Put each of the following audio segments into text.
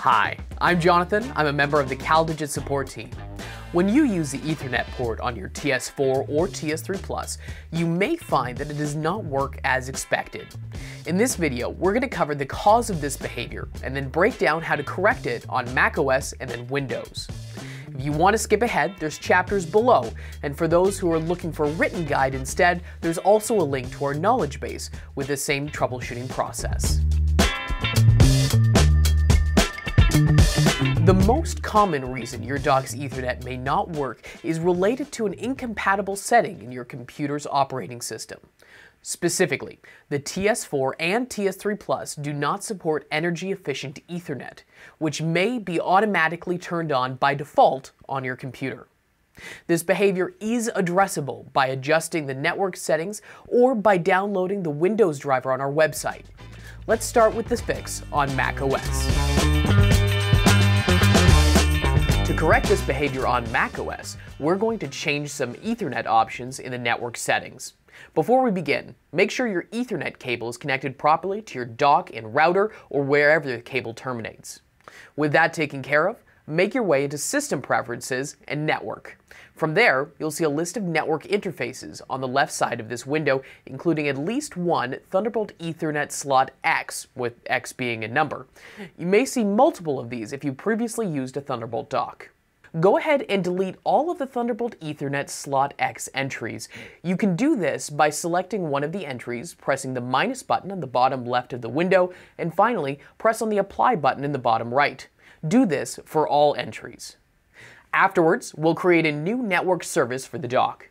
Hi, I'm Jonathan. I'm a member of the CalDigit support team. When you use the Ethernet port on your TS4 or TS3+, you may find that it does not work as expected. In this video, we're going to cover the cause of this behavior and then break down how to correct it on macOS and then Windows. If you want to skip ahead, there's chapters below, and for those who are looking for a written guide instead, there's also a link to our knowledge base with the same troubleshooting process. The most common reason your doc's Ethernet may not work is related to an incompatible setting in your computer's operating system. Specifically, the TS4 and TS3+ do not support energy-efficient Ethernet, which may be automatically turned on by default on your computer. This behavior is addressable by adjusting the network settings or by downloading the Windows driver on our website. Let's start with this fix on macOS. To correct this behavior on macOS, we're going to change some Ethernet options in the network settings. Before we begin, make sure your Ethernet cable is connected properly to your dock and router or wherever the cable terminates. With that taken care of, make your way into System Preferences and Network. From there, you'll see a list of network interfaces on the left side of this window, including at least one Thunderbolt Ethernet slot X, with X being a number. You may see multiple of these if you previously used a Thunderbolt dock. Go ahead and delete all of the Thunderbolt Ethernet slot X entries. You can do this by selecting one of the entries, pressing the minus button on the bottom left of the window, and finally, press on the apply button in the bottom right. Do this for all entries. Afterwards, we'll create a new network service for the dock.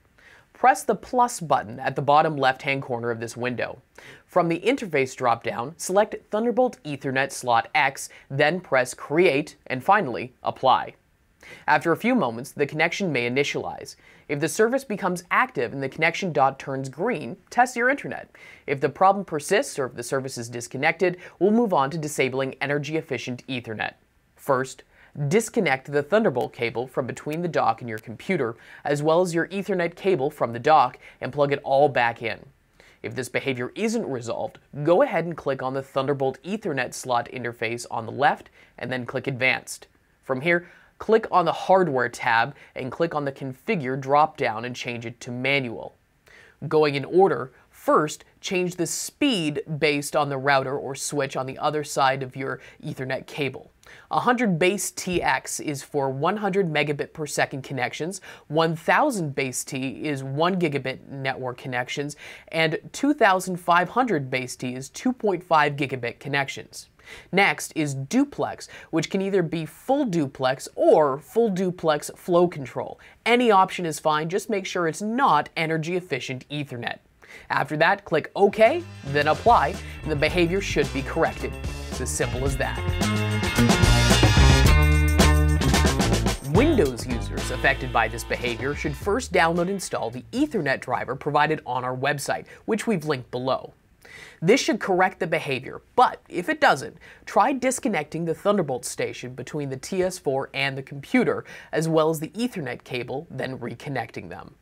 Press the plus button at the bottom left-hand corner of this window. From the interface drop-down, select Thunderbolt Ethernet slot X, then press Create, and finally, Apply. After a few moments, the connection may initialize. If the service becomes active and the connection dot turns green, test your internet. If the problem persists or if the service is disconnected, we'll move on to disabling energy-efficient Ethernet. First, disconnect the Thunderbolt cable from between the dock and your computer, as well as your Ethernet cable from the dock, and plug it all back in. If this behavior isn't resolved, go ahead and click on the Thunderbolt Ethernet slot interface on the left, and then click Advanced. From here, click on the Hardware tab, and click on the Configure drop-down and change it to Manual. Going in order, first, change the speed based on the router or switch on the other side of your Ethernet cable. 100BaseTX is for 100 megabit per second connections, 1000BaseT is 1 gigabit network connections, and 2500BaseT is 2.5 gigabit connections. Next is duplex, which can either be full duplex or full duplex flow control. Any option is fine, just make sure it's not energy efficient Ethernet. After that, click OK, then Apply, and the behavior should be corrected. It's as simple as that. Windows users affected by this behavior should first download and install the Ethernet driver provided on our website, which we've linked below. This should correct the behavior, but if it doesn't, try disconnecting the Thunderbolt station between the TS4 and the computer, as well as the Ethernet cable, then reconnecting them.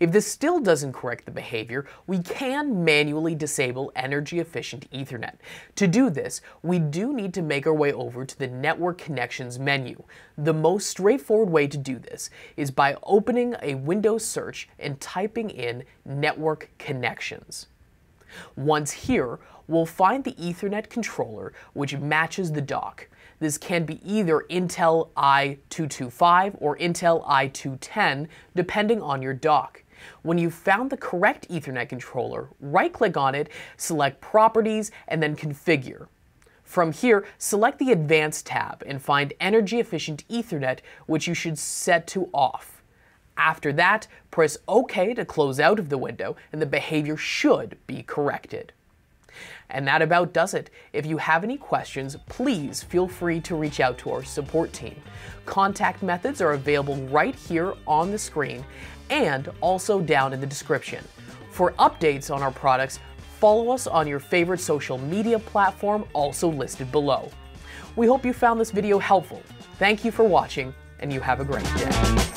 If this still doesn't correct the behavior, we can manually disable energy-efficient Ethernet. To do this, we do need to make our way over to the Network Connections menu. The most straightforward way to do this is by opening a Windows search and typing in Network Connections. Once here, we'll find the Ethernet controller which matches the dock. This can be either Intel i225 or Intel i210, depending on your dock. When you've found the correct Ethernet controller, right-click on it, select Properties, and then Configure. From here, select the Advanced tab and find Energy Efficient Ethernet, which you should set to Off. After that, press OK to close out of the window, and the behavior should be corrected. And that about does it. If you have any questions, please feel free to reach out to our support team. Contact methods are available right here on the screen and also down in the description. For updates on our products, follow us on your favorite social media platform also listed below. We hope you found this video helpful. Thank you for watching, and you have a great day.